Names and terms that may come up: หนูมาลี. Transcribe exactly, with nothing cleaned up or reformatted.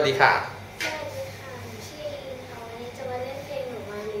สวัสดีค่ะชื่อลินค่ะวันนี้จะมาเล่นเพลงหนูมาลี